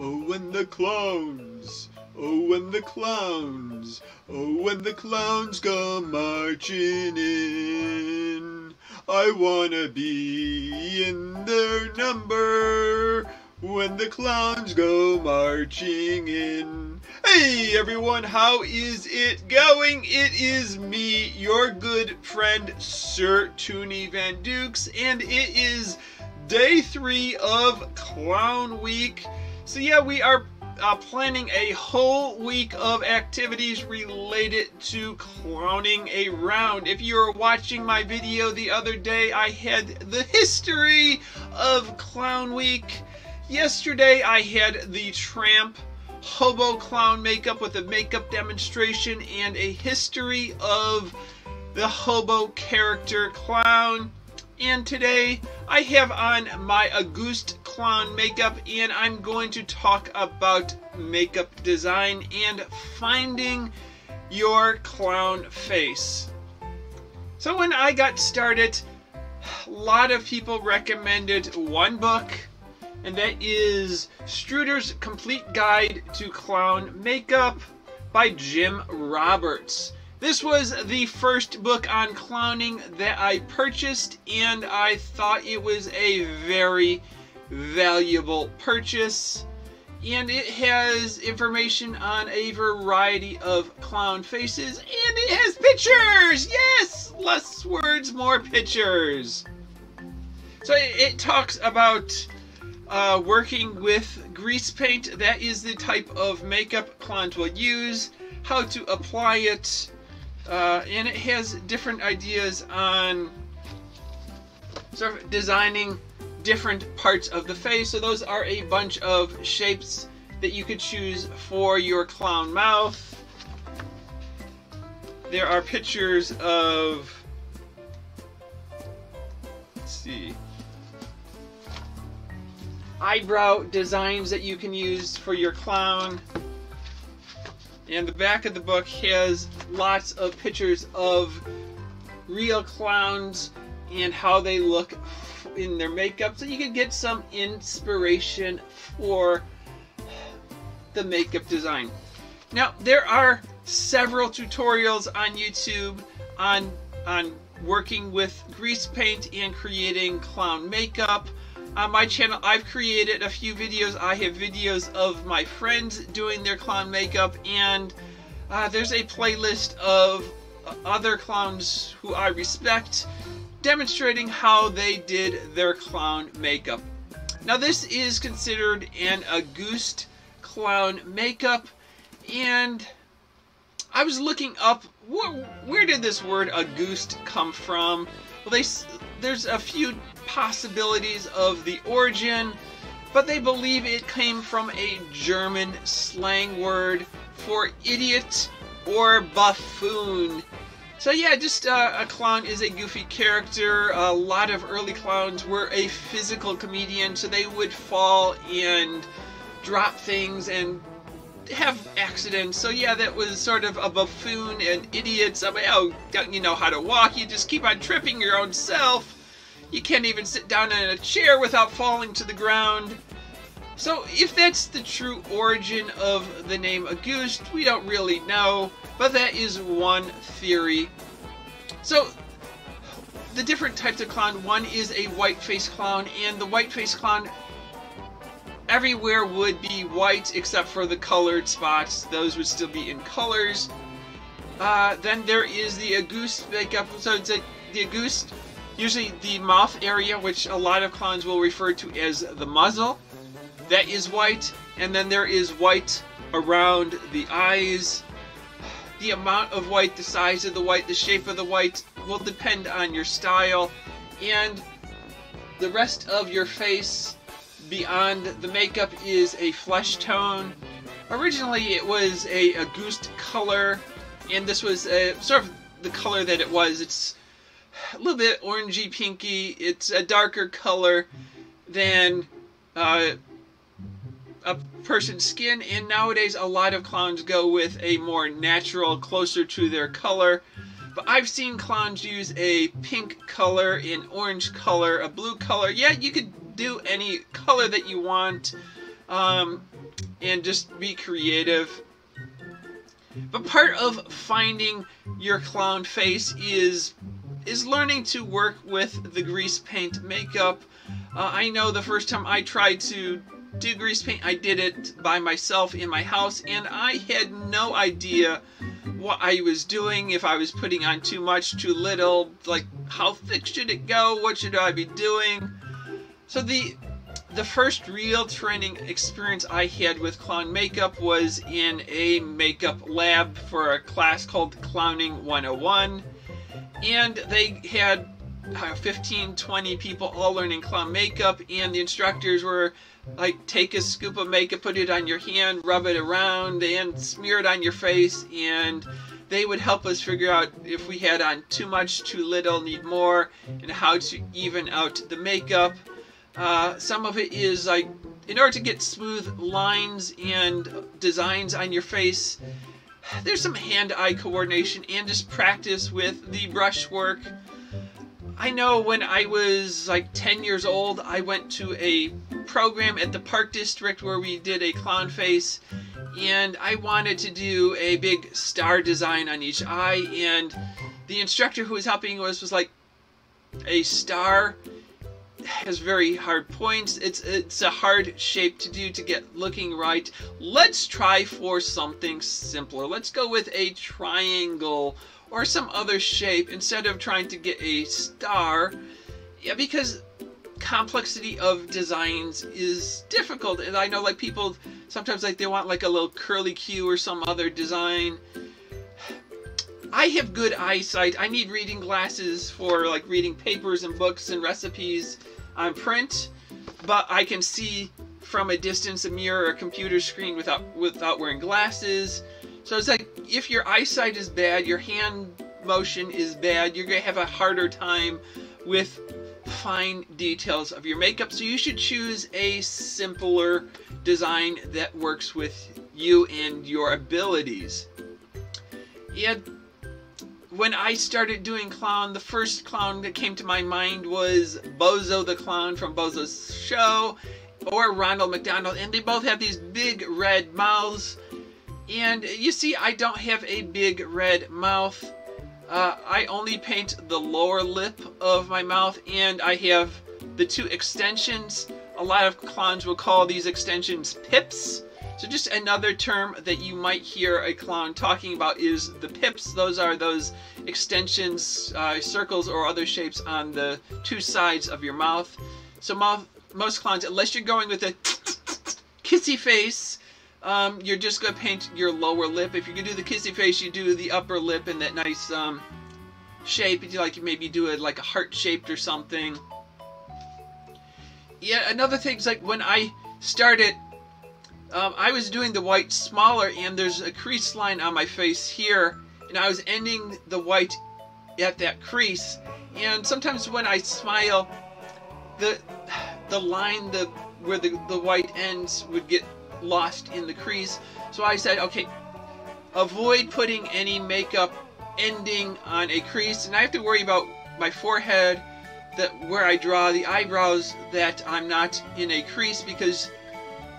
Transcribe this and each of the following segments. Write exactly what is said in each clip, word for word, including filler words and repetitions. Oh, and the clowns, oh, and the clowns, oh, and the clowns come marching in. I wanna be in their number when the clowns go marching in. Hey everyone, how is it going? It is me, your good friend Sir Toony Van Dukes, and it is day three of Clown Week. So yeah, we are uh, planning a whole week of activities related to clowning around. If you were watching my video the other day, I had the history of Clown Week. Yesterday, I had the tramp hobo clown makeup with a makeup demonstration and a history of the hobo character clown. And today, I have on my Auguste clown makeup, and I'm going to talk about makeup design and finding your clown face. So when I got started, a lot of people recommended one book, and that is Struder's Complete Guide to Clown Makeup by Jim Roberts. This was the first book on clowning that I purchased, and I thought it was a very valuable purchase. And it has information on a variety of clown faces, and it has pictures! Yes! Less words, more pictures. So it, it talks about Uh, working with grease paint, that is the type of makeup clowns will use, how to apply it, uh, and it has different ideas on sort of designing different parts of the face. So those are a bunch of shapes that you could choose for your clown mouth. There are pictures of, let's see, eyebrow designs that you can use for your clown, and the back of the book has lots of pictures of real clowns and how they look in their makeup, so you can get some inspiration for the makeup design. Now there are several tutorials on YouTube on on working with grease paint and creating clown makeup. On my channel, I've created a few videos. I have videos of my friends doing their clown makeup, and uh, there's a playlist of other clowns who I respect demonstrating how they did their clown makeup. Now this is considered an Auguste clown makeup, and I was looking up wh where did this word Auguste come from. Well, they, there's a few possibilities of the origin, but they believe it came from a German slang word for idiot or buffoon. So yeah, just uh, a clown is a goofy character. A lot of early clowns were a physical comedian, so they would fall and drop things and have accidents. So yeah, that was sort of a buffoon and idiot. Somebody, oh, don't you know how to walk? You just keep on tripping your own self. You can't even sit down in a chair without falling to the ground. So if that's the true origin of the name Auguste, we don't really know, but that is one theory. So the different types of clown, one is a white-faced clown, and the white-faced clown everywhere would be white except for the colored spots. Those would still be in colors. Uh, then there is the Auguste makeup. So it's a, the Auguste, usually the mouth area, which a lot of clowns will refer to as the muzzle, that is white. And then there is white around the eyes. The amount of white, the size of the white, the shape of the white will depend on your style. And the rest of your face beyond the makeup is a flesh tone. Originally it was a Auguste color, and this was a, sort of the color that it was. It's a little bit orangey pinky. It's a darker color than uh, a person's skin, and nowadays a lot of clowns go with a more natural, closer to their color. But I've seen clowns use a pink color, an orange color, a blue color. Yeah, you could do any color that you want. um, and just be creative. But part of finding your clown face is is learning to work with the grease paint makeup. Uh, I know the first time I tried to do grease paint, I did it by myself in my house, and I had no idea what I was doing, if I was putting on too much, too little, like how thick should it go, what should I be doing. So the the first real training experience I had with clown makeup was in a makeup lab for a class called Clowning one oh one, and they had fifteen, twenty people all learning clown makeup, and the instructors were like, take a scoop of makeup, put it on your hand, rub it around, and smear it on your face, and they would help us figure out if we had on too much, too little, need more, and how to even out the makeup. Uh, some of it is like, in order to get smooth lines and designs on your face, there's some hand-eye coordination and just practice with the brushwork. I know when I was like ten years old, I went to a program at the Park District where we did a clown face, and I wanted to do a big star design on each eye, and the instructor who was helping us was like, a star has very hard points, it's it's a hard shape to do to get looking right. Let's try for something simpler. Let's go with a triangle or some other shape instead of trying to get a star. Yeah, because complexity of designs is difficult, and I know like people sometimes like they want like a little curly Q or some other design. I have good eyesight. I need reading glasses for like reading papers and books and recipes on print, but I can see from a distance, a mirror or a computer screen without without wearing glasses. So it's like, if your eyesight is bad, your hand motion is bad, you're going to have a harder time with fine details of your makeup. So you should choose a simpler design that works with you and your abilities. Yeah, when I started doing clown, the first clown that came to my mind was Bozo the Clown from Bozo's Show, or Ronald McDonald, and they both have these big red mouths. And you see, I don't have a big red mouth. Uh, I only paint the lower lip of my mouth, and I have the two extensions. A lot of clowns will call these extensions pips. So just another term that you might hear a clown talking about is the pips. Those are those extensions, uh, circles, or other shapes on the two sides of your mouth. So mouth, most clowns, unless you're going with a kissy face, Um, you're just going to paint your lower lip. If you can do the kissy face, you do the upper lip in that nice um, shape. You like, you maybe do it like a heart-shaped or something. Yeah, another thing is like when I started, um, I was doing the white smaller, and there's a crease line on my face here, and I was ending the white at that crease. And sometimes when I smile, the the line the where the, the white ends would get lost in the crease. So I said, okay, avoid putting any makeup ending on a crease, and I have to worry about my forehead, that where I draw the eyebrows, that I'm not in a crease, because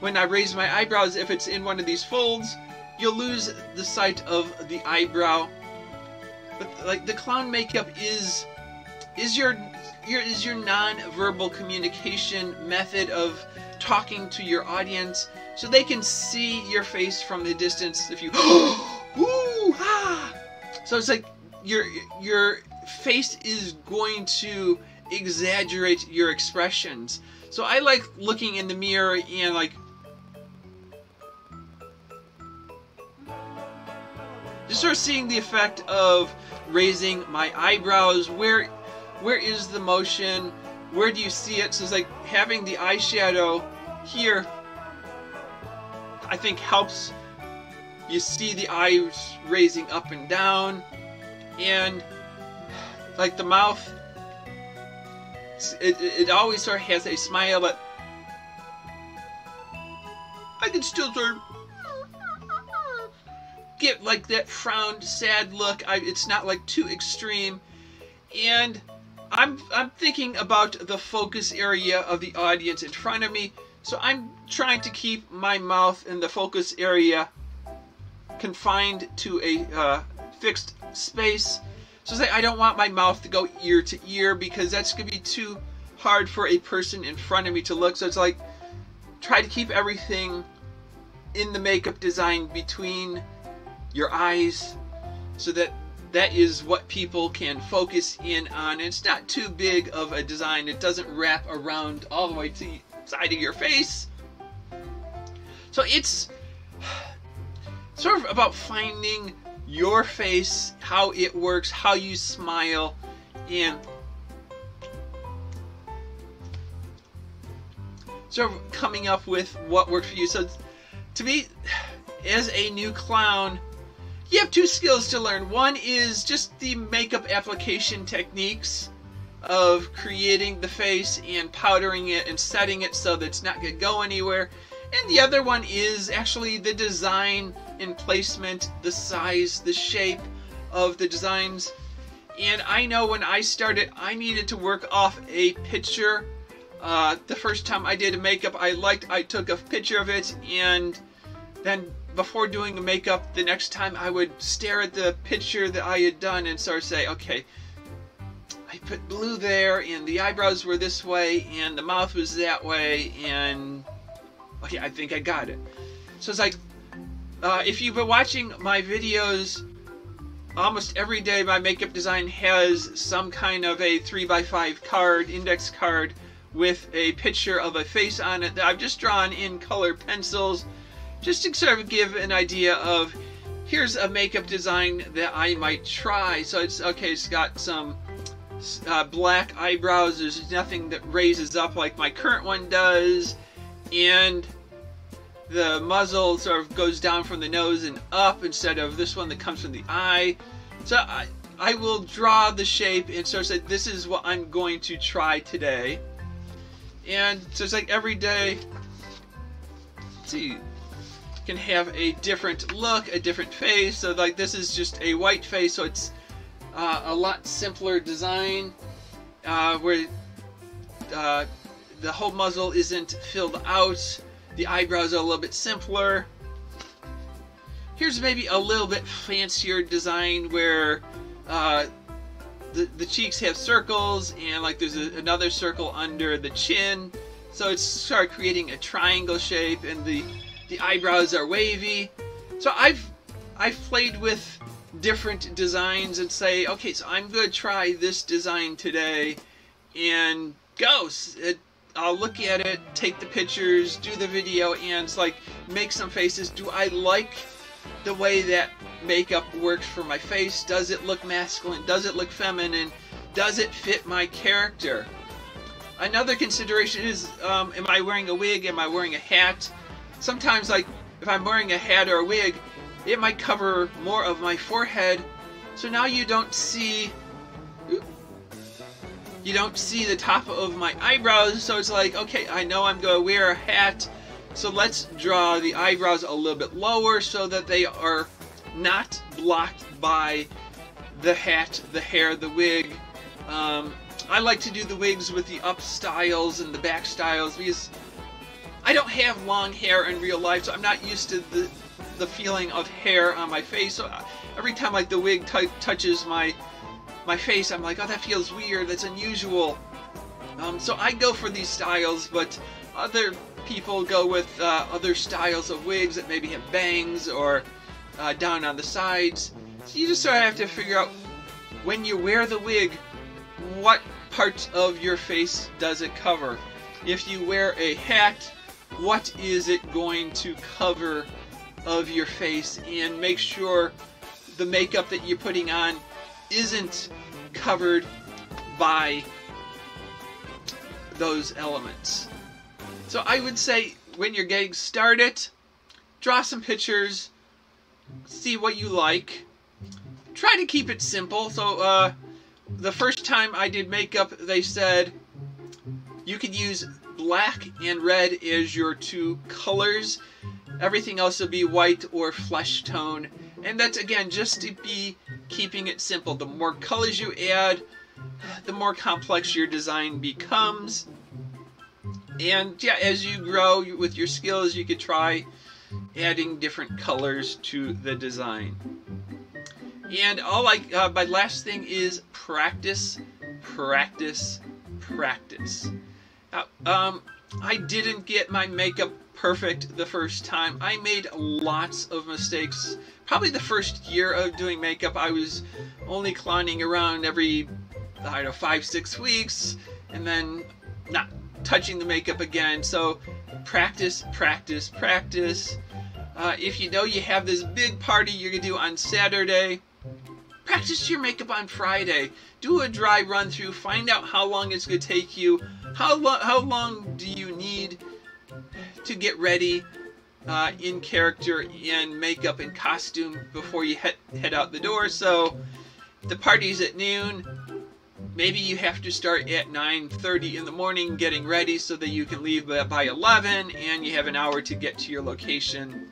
when I raise my eyebrows, if it's in one of these folds, you'll lose the sight of the eyebrow. But like the clown makeup is is your your is your non-verbal communication method of talking to your audience, so they can see your face from the distance. If you, ooh, ah. So it's like your your face is going to exaggerate your expressions. So I like looking in the mirror and like just sort of seeing the effect of raising my eyebrows. Where where is the motion? Where do you see it? So it's like having the eyeshadow here, I think, helps you see the eyes raising up and down, and like the mouth, it, it always sort of has a smile, but I can still sort of get like that frowned, sad look. I, it's not like too extreme, and I'm I'm thinking about the focus area of the audience in front of me. So I'm trying to keep my mouth in the focus area confined to a uh, fixed space. So I don't want my mouth to go ear to ear because that's going to be too hard for a person in front of me to look. So it's like, try to keep everything in the makeup design between your eyes so that that is what people can focus in on. It's not too big of a design. It doesn't wrap around all the way to the side of your face. So it's sort of about finding your face, how it works, how you smile, and sort of coming up with what works for you. So to me, as a new clown, you have two skills to learn. One is just the makeup application techniques of creating the face and powdering it and setting it so that it's not going to go anywhere. And the other one is actually the design and placement, the size, the shape of the designs. And I know when I started, I needed to work off a picture. Uh, the first time I did a makeup I liked, I took a picture of it, and then before doing the makeup the next time I would stare at the picture that I had done and sort of say, okay, I put blue there, and the eyebrows were this way, and the mouth was that way, and okay, I think I got it. So it's like, uh, if you've been watching my videos, almost every day my makeup design has some kind of a three by five card, index card, with a picture of a face on it that I've just drawn in color pencils, just to sort of give an idea of, here's a makeup design that I might try. So it's, okay, it's got some uh, black eyebrows, there's nothing that raises up like my current one does, and the muzzle sort of goes down from the nose and up instead of this one that comes from the eye. So I, I will draw the shape and sort of say, this is what I'm going to try today. And so it's like every day, let's see, can have a different look, a different face. So like this is just a white face, so it's uh, a lot simpler design uh, where uh, the whole muzzle isn't filled out. The eyebrows are a little bit simpler. Here's maybe a little bit fancier design where uh, The, the cheeks have circles, and like there's a, another circle under the chin, so it's sort of creating a triangle shape, and the the eyebrows are wavy. So I've I've played with different designs and say, okay, so I'm gonna try this design today, and go. It, I'll look at it, take the pictures, do the video, and it's like make some faces. Do I like the way that makeup works for my face? Does it look masculine? Does it look feminine? Does it fit my character? Another consideration is, um, am I wearing a wig? Am I wearing a hat? Sometimes, like, if I'm wearing a hat or a wig, it might cover more of my forehead, so now you don't see you don't see the top of my eyebrows. So it's like, okay, I know I'm going to wear a hat, so let's draw the eyebrows a little bit lower so that they are not blocked by the hat, the hair, the wig. Um, I like to do the wigs with the up styles and the back styles because I don't have long hair in real life, so I'm not used to the, the feeling of hair on my face. So every time like the wig t touches my, my face, I'm like, oh, that feels weird, that's unusual. Um, so I go for these styles, but other people go with uh, other styles of wigs that maybe have bangs or uh, down on the sides. So you just sort of have to figure out when you wear the wig, what parts of your face does it cover? If you wear a hat, what is it going to cover of your face? And make sure the makeup that you're putting on isn't covered by those elements. So I would say when you're getting started, draw some pictures, see what you like. Try to keep it simple. So uh, the first time I did makeup, they said you could use black and red as your two colors. Everything else will be white or flesh tone. And that's, again, just to be keeping it simple. The more colors you add, the more complex your design becomes. And yeah, as you grow with your skills, you could try adding different colors to the design. And all I, uh, my last thing is practice, practice, practice. Now, um, I didn't get my makeup perfect the first time. I made lots of mistakes. Probably the first year of doing makeup, I was only clowning around every, I don't know, five, six weeks, and then not touching the makeup again. So practice, practice, practice. Uh, if you know you have this big party you're gonna do on Saturday, practice your makeup on Friday. Do a dry run through, find out how long it's gonna take you, how, lo how long do you need to get ready uh, in character and makeup and costume before you he head out the door. So the party's at noon. Maybe you have to start at nine thirty in the morning getting ready so that you can leave by eleven and you have an hour to get to your location.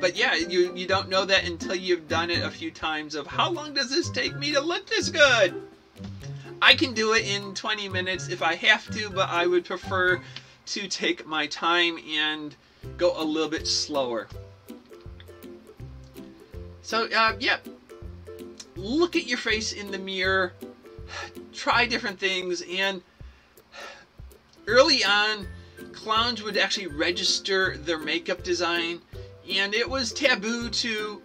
But yeah, you, you don't know that until you've done it a few times of how long does this take me to look this good? I can do it in twenty minutes if I have to, but I would prefer to take my time and go a little bit slower. So uh, yeah. Look at your face in the mirror, try different things, and early on, clowns would actually register their makeup design, and it was taboo to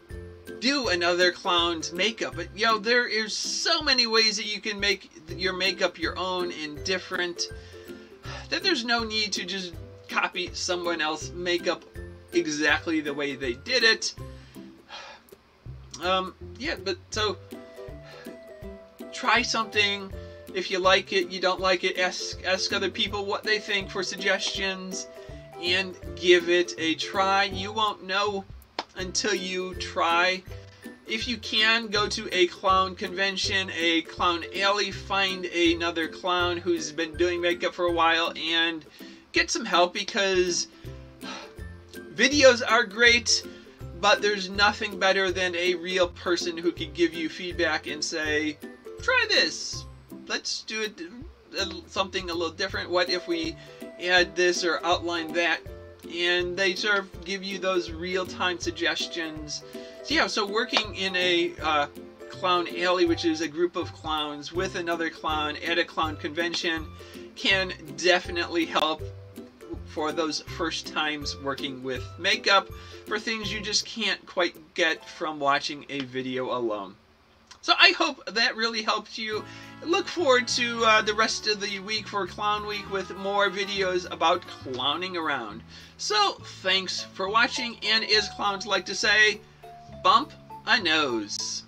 do another clown's makeup. But you know, there is so many ways that you can make your makeup your own and different that there's no need to just copy someone else's makeup exactly the way they did it. Um, yeah, but so try something. If you like it, you don't like it, ask, ask other people what they think for suggestions and give it a try. You won't know until you try. If you can, go to a clown convention, a clown alley, find another clown who's been doing makeup for a while and get some help, because videos are great. But there's nothing better than a real person who can give you feedback and say, try this, let's do it, something a little different. What if we add this or outline that? And they sort of give you those real-time suggestions. So yeah, so working in a uh, clown alley, which is a group of clowns with another clown at a clown convention, can definitely help for those first times working with makeup, for things you just can't quite get from watching a video alone. So I hope that really helped you. Look forward to uh, the rest of the week for Clown Week with more videos about clowning around. So thanks for watching, and as clowns like to say, bump a nose.